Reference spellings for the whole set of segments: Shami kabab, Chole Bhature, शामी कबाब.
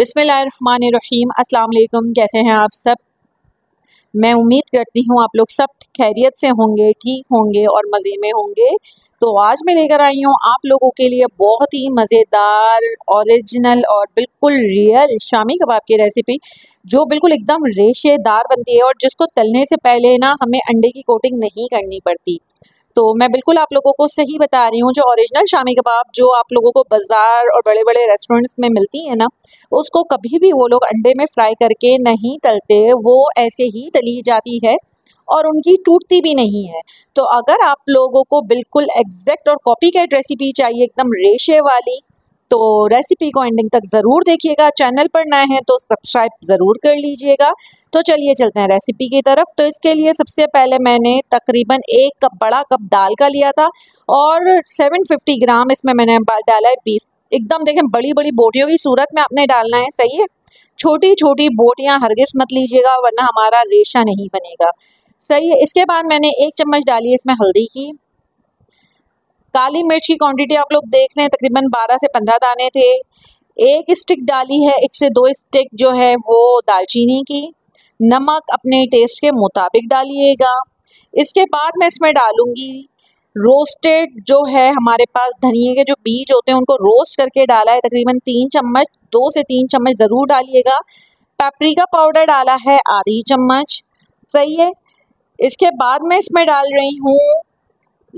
बिस्मिल्लाहिर्रहमानिर्रहीम। अस्सलाम वालेकुम, कैसे हैं आप सब? मैं उम्मीद करती हूँ आप लोग सब खैरियत से होंगे, ठीक होंगे और मज़े में होंगे। तो आज मैं लेकर आई हूँ आप लोगों के लिए बहुत ही मज़ेदार, ओरिजिनल और बिल्कुल रियल शामी कबाब की रेसिपी, जो बिल्कुल एकदम रेशेदार बनती है और जिसको तलने से पहले ना हमें अंडे की कोटिंग नहीं करनी पड़ती। तो मैं बिल्कुल आप लोगों को सही बता रही हूँ, जो ओरिजिनल शामी कबाब जो आप लोगों को बाज़ार और बड़े बड़े रेस्टोरेंट्स में मिलती है ना, उसको कभी भी वो लोग अंडे में फ्राई करके नहीं तलते, वो ऐसे ही तली जाती है और उनकी टूटती भी नहीं है। तो अगर आप लोगों को बिल्कुल एग्जैक्ट और कॉपीकैट रेसिपी चाहिए, एकदम रेशे वाली, तो रेसिपी को एंडिंग तक ज़रूर देखिएगा। चैनल पर नए हैं तो सब्सक्राइब ज़रूर कर लीजिएगा। तो चलिए चलते हैं रेसिपी की तरफ। तो इसके लिए सबसे पहले मैंने तकरीबन एक कप, बड़ा कप दाल का लिया था और 750 ग्राम इसमें मैंने डाला है बीफ। एकदम देखें, बड़ी बड़ी बोटियों की सूरत में आपने डालना है, सही है। छोटी छोटी बोटियाँ हरगिज़ मत लीजिएगा, वरना हमारा रेशा नहीं बनेगा, सही है। इसके बाद मैंने एक चम्मच डाली है इसमें हल्दी की। काली मिर्च की क्वांटिटी आप लोग देख रहे हैं, तकरीबन 12 से 15 दाने थे। एक स्टिक डाली है, 1 से 2 स्टिक जो है वो दालचीनी की। नमक अपने टेस्ट के मुताबिक डालिएगा। इसके बाद मैं इसमें डालूँगी रोस्टेड, जो है हमारे पास धनिए के जो बीज होते हैं उनको रोस्ट करके डाला है, तकरीबन 3 चम्मच, 2 से 3 चम्मच ज़रूर डालिएगा। पेपरिका पाउडर डाला है आधी चम्मच, सही है। इसके बाद मैं इसमें डाल रही हूँ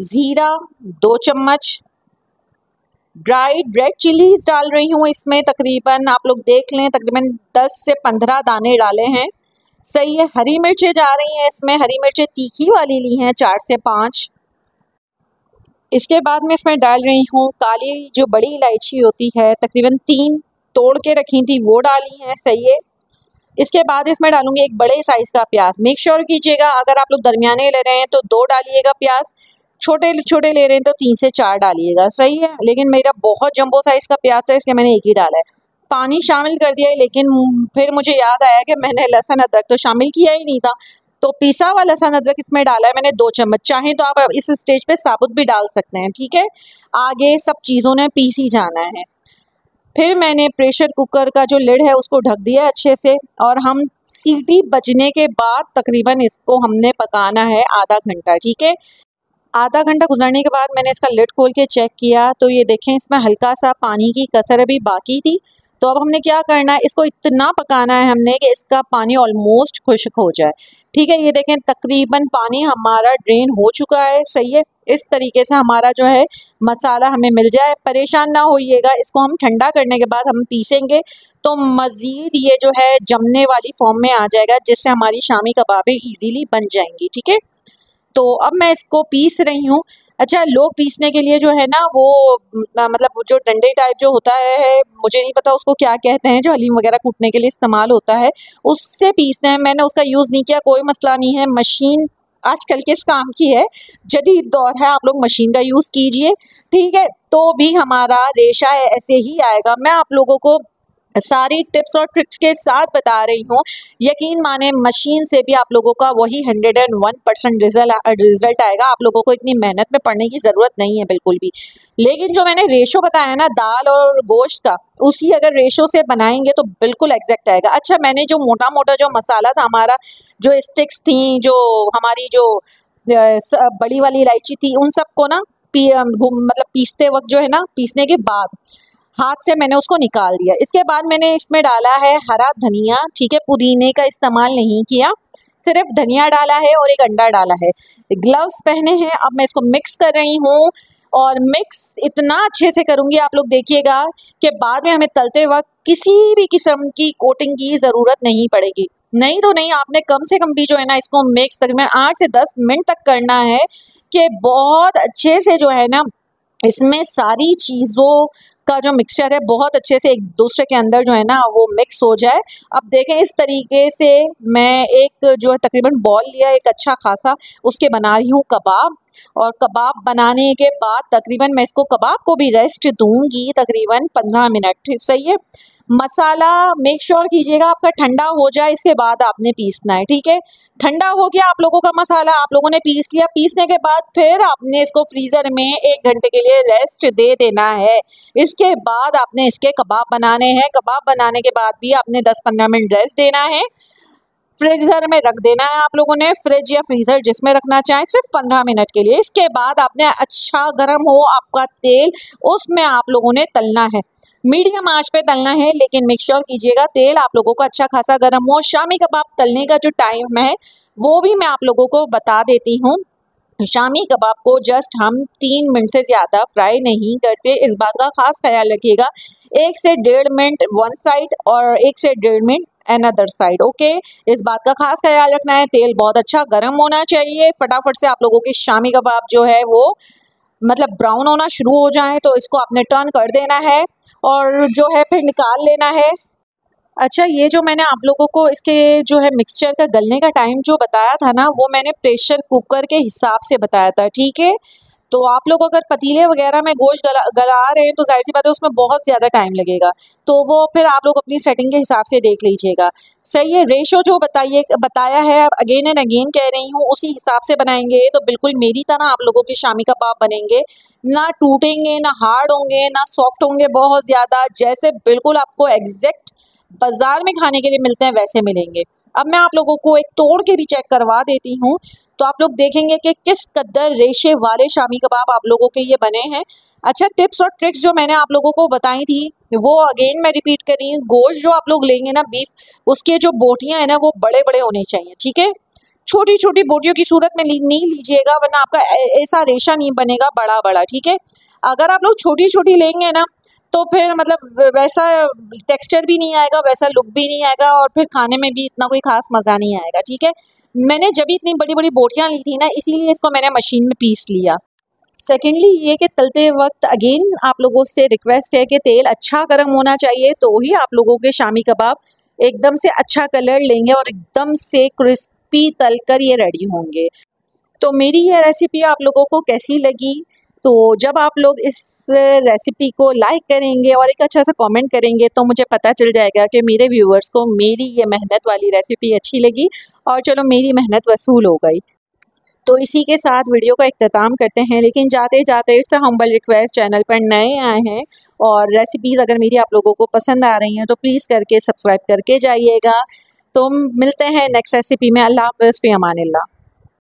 ज़ीरा 2 चम्मच, ड्राइड रेड चिलीज डाल रही हूँ इसमें, तकरीबन आप लोग देख लें तकरीबन 10 से 15 दाने डाले हैं, सही है। हरी मिर्चें जा रही हैं इसमें, हरी मिर्चें तीखी वाली ली हैं 4 से 5। इसके बाद मैं इसमें डाल रही हूँ काली जो बड़ी इलायची होती है, तकरीबन 3 तोड़ के रखी थी वो डाली हैं, सही है। इसके बाद इसमें डालूंगी एक बड़े साइज़ का प्याज। मेक श्योर कीजिएगा अगर आप लोग दरमियाने ले रहे हैं तो 2 डालिएगा प्याज, छोटे छोटे ले रहे हैं तो 3 से 4 डालिएगा, सही है। लेकिन मेरा बहुत जंबो साइज़ का प्याज था, इसलिए मैंने 1 ही डाला है। पानी शामिल कर दिया है, लेकिन फिर मुझे याद आया कि मैंने लहसुन अदरक तो शामिल किया ही नहीं था, तो पिसा हुआ लहसुन अदरक इसमें डाला है मैंने 2 चम्मच। चाहें तो आप इस स्टेज पे साबुत भी डाल सकते हैं, ठीक है। आगे सब चीज़ों ने पीसी जाना है। फिर मैंने प्रेशर कुकर का जो लिड है उसको ढक दिया अच्छे से, और हम सीटी बजने के बाद तकरीबन इसको हमने पकाना है आधा घंटा, ठीक है। आधा घंटा गुजरने के बाद मैंने इसका लिड खोल के चेक किया, तो ये देखें इसमें हल्का सा पानी की कसर अभी बाकी थी। तो अब हमने क्या करना है, इसको इतना पकाना है हमने कि इसका पानी ऑलमोस्ट खुश्क हो जाए, ठीक है। ये देखें तकरीबन पानी हमारा ड्रेन हो चुका है, सही है। इस तरीके से हमारा जो है मसाला हमें मिल जाए। परेशान ना होइएगा, इसको हम ठंडा करने के बाद हम पीसेंगे तो मज़ीद ये जो है जमने वाली फॉर्म में आ जाएगा, जिससे हमारी शामी कबाबें ईजीली बन जाएंगी, ठीक है। तो अब मैं इसको पीस रही हूँ। अच्छा, लोग पीसने के लिए जो है ना वो मतलब जो डंडे टाइप जो होता है, मुझे नहीं पता उसको क्या कहते हैं, जो हलीम वगैरह कूटने के लिए इस्तेमाल होता है, उससे पीसते हैं। मैंने उसका यूज़ नहीं किया, कोई मसला नहीं है। मशीन आजकल किस काम की है, जदीद दौर है, आप लोग मशीन का यूज़ कीजिए, ठीक है। तो भी हमारा रेशा है ऐसे ही आएगा। मैं आप लोगों को सारी टिप्स और ट्रिक्स के साथ बता रही हूँ, यकीन माने मशीन से भी आप लोगों का वही 101% रिजल्ट आएगा। आप लोगों को इतनी मेहनत में पड़ने की ज़रूरत नहीं है बिल्कुल भी। लेकिन जो मैंने रेशो बताया ना दाल और गोश्त का, उसी अगर रेशो से बनाएंगे तो बिल्कुल एग्जैक्ट आएगा। अच्छा, मैंने जो मोटा मोटा जो मसाला था हमारा, जो स्टिक्स थी, जो हमारी जो बड़ी वाली इलायची थी, उन सबको ना मतलब पीसते वक्त जो है ना, पीसने के बाद हाथ से मैंने उसको निकाल दिया। इसके बाद मैंने इसमें डाला है हरा धनिया, ठीक है। पुदीने का इस्तेमाल नहीं किया, सिर्फ धनिया डाला है और 1 अंडा डाला है। ग्लव्स पहने हैं। अब मैं इसको मिक्स कर रही हूँ, और मिक्स इतना अच्छे से करूँगी आप लोग देखिएगा कि बाद में हमें तलते वक्त किसी भी किस्म की कोटिंग की ज़रूरत नहीं पड़ेगी। नहीं तो नहीं, आपने कम से कम भी जो है ना इसको मिक्स तकरीबन 8 से 10 मिनट तक करना है कि बहुत अच्छे से जो है ना इसमें सारी चीज़ों का जो मिक्सचर है बहुत अच्छे से एक दूसरे के अंदर जो है ना वो मिक्स हो जाए। अब देखें इस तरीके से मैं एक जो है तकरीबन बॉल लिया, एक अच्छा खासा, उसके बना रही हूँ कबाब। और कबाब बनाने के बाद तकरीबन मैं इसको, कबाब को भी रेस्ट दूंगी तकरीबन 15 मिनट, सही है। मसाला मेक श्योर कीजिएगा आपका ठंडा हो जाए, इसके बाद आपने पीसना है। ठीक है, ठंडा हो गया आप लोगों का मसाला, आप लोगों ने पीस लिया। पीसने के बाद फिर आपने इसको फ्रीज़र में 1 घंटे के लिए रेस्ट दे देना है। इसके बाद आपने इसके कबाब बनाने हैं। कबाब बनाने के बाद भी आपने 10-15 मिनट रेस्ट देना है, फ्रीजर में रख देना है। आप लोगों ने फ्रिज या फ्रीजर जिसमें रखना चाहें, सिर्फ 15 मिनट के लिए। इसके बाद आपने अच्छा गर्म हो आपका तेल, उसमें आप लोगों ने तलना है। मीडियम आंच पे तलना है, लेकिन मेक श्योर कीजिएगा तेल आप लोगों को अच्छा खासा गर्म हो। शामी कबाब तलने का जो टाइम है वो भी मैं आप लोगों को बता देती हूँ। शामी कबाब को जस्ट हम 3 मिनट से ज़्यादा फ्राई नहीं करते, इस बात का खास ख्याल रखिएगा। 1 से 1.5 मिनट वन साइड और 1 से 1.5 मिनट अनदर साइड, ओके। इस बात का खास ख्याल रखना है। तेल बहुत अच्छा गर्म होना चाहिए। फटाफट से आप लोगों के शामी कबाब जो है वो मतलब ब्राउन होना शुरू हो जाए तो इसको आपने टर्न कर देना है और जो है फिर निकाल लेना है। अच्छा, ये जो मैंने आप लोगों को इसके जो है मिक्सचर का गलने का टाइम जो बताया था ना, वो मैंने प्रेशर कुकर के हिसाब से बताया था। ठीक है, तो आप लोग अगर पतीले वगैरह में गोश्त गला रहे हैं तो जाहिर सी बात है उसमें बहुत ज़्यादा टाइम लगेगा, तो वो फिर आप लोग अपनी सेटिंग के हिसाब से देख लीजिएगा। सही है, रेशो जो बताया है, अगेन एंड अगेन कह रही हूँ, उसी हिसाब से बनाएंगे तो बिल्कुल मेरी तरह आप लोगों के शामी कबाब बनेंगे, ना टूटेंगे, ना हार्ड होंगे, ना सॉफ्ट होंगे बहुत ज़्यादा। जैसे बिल्कुल आपको एग्जैक्ट बाज़ार में खाने के लिए मिलते हैं वैसे मिलेंगे। अब मैं आप लोगों को एक तोड़ के भी चेक करवा देती हूँ, तो आप लोग देखेंगे कि किस कदर रेशे वाले शामी कबाब आप लोगों के ये बने हैं। अच्छा, टिप्स और ट्रिक्स जो मैंने आप लोगों को बताई थी वो अगेन मैं रिपीट कर रही हूँ। गोश्त जो आप लोग लेंगे ना बीफ, उसके जो बोटियाँ हैं ना वो बड़े बड़े होने चाहिए। ठीक है, छोटी छोटी बोटियों की सूरत में नहीं लीजिएगा, वरना आपका ऐसा रेशा नहीं बनेगा बड़ा बड़ा। ठीक है, अगर आप लोग छोटी छोटी लेंगे ना तो फिर मतलब वैसा टेक्सचर भी नहीं आएगा, वैसा लुक भी नहीं आएगा और फिर खाने में भी इतना कोई खास मज़ा नहीं आएगा। ठीक है, मैंने जब भी इतनी बड़ी बड़ी बोटियाँ ली थी ना, इसीलिए इसको मैंने मशीन में पीस लिया। सेकेंडली ये कि तलते वक्त अगेन आप लोगों से रिक्वेस्ट है कि तेल अच्छा गर्म होना चाहिए, तो ही आप लोगों के शामी कबाब एकदम से अच्छा कलर लेंगे और एकदम से क्रिस्पी तल कर ये रेडी होंगे। तो मेरी ये रेसिपी आप लोगों को कैसी लगी, तो जब आप लोग इस रेसिपी को लाइक करेंगे और एक अच्छा सा कमेंट करेंगे तो मुझे पता चल जाएगा कि मेरे व्यूअर्स को मेरी ये मेहनत वाली रेसिपी अच्छी लगी और चलो मेरी मेहनत वसूल हो गई। तो इसी के साथ वीडियो का इख्तिताम करते हैं, लेकिन जाते जाते it's a humble request, channel पर नए आए हैं और रेसिपीज़ अगर मेरी आप लोगों को पसंद आ रही हैं तो प्लीज़ करके सब्सक्राइब करके जाइएगा। तो मिलते हैं नेक्स्ट रेसिपी में। अल्लाह हाफ़िज़, फ़ी अमानिल्लाह।